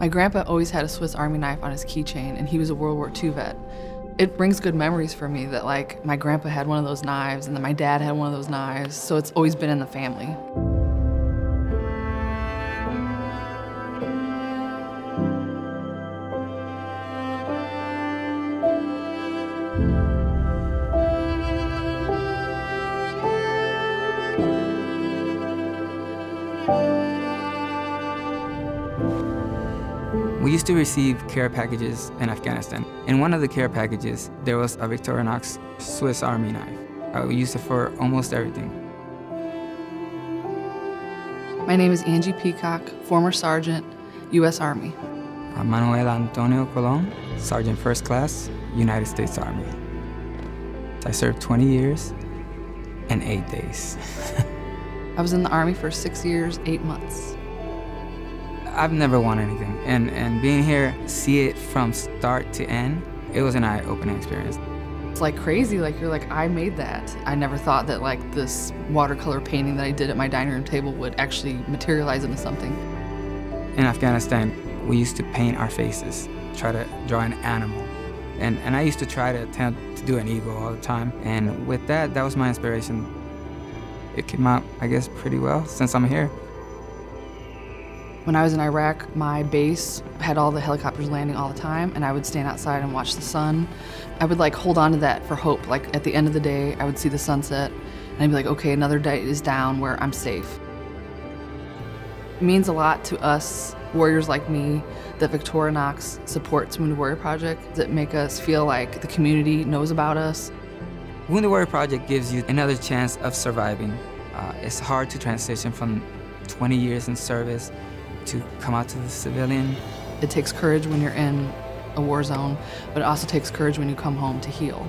My grandpa always had a Swiss Army knife on his keychain, and he was a World War II vet. It brings good memories for me that, like, my grandpa had one of those knives, and then my dad had one of those knives, so it's always been in the family. We used to receive care packages in Afghanistan. In one of the care packages, there was a Victorinox Swiss Army knife. We used it for almost everything. My name is Angie Peacock, former sergeant, U.S. Army. Manuel Antonio Cologne, Sergeant First Class, United States Army. I served 20 years and 8 days. I was in the Army for 6 years, 8 months. I've never won anything, and being here, see it from start to end, it was an eye-opening experience. It's like crazy, like you're like, I made that. I never thought that like this watercolor painting that I did at my dining room table would actually materialize into something. In Afghanistan, we used to paint our faces, try to draw an animal. And I used to try to attempt to do an eagle all the time, and with that, that was my inspiration. It came out, I guess, pretty well since I'm here. When I was in Iraq, my base had all the helicopters landing all the time, and I would stand outside and watch the sun. I would like hold on to that for hope. Like at the end of the day, I would see the sunset, and I'd be like, okay, another day is down where I'm safe. It means a lot to us, warriors like me, that Victorinox supports Wounded Warrior Project, that make us feel like the community knows about us. Wounded Warrior Project gives you another chance of surviving. It's hard to transition from 20 years in service to come out to the civilian. It takes courage when you're in a war zone, but it also takes courage when you come home to heal.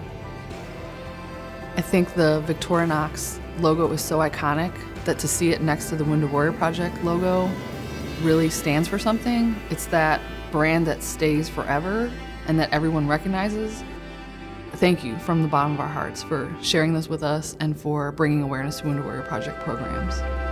I think the Victorinox logo is so iconic that to see it next to the Wounded Warrior Project logo really stands for something. It's that brand that stays forever and that everyone recognizes. Thank you from the bottom of our hearts for sharing this with us and for bringing awareness to Wounded Warrior Project programs.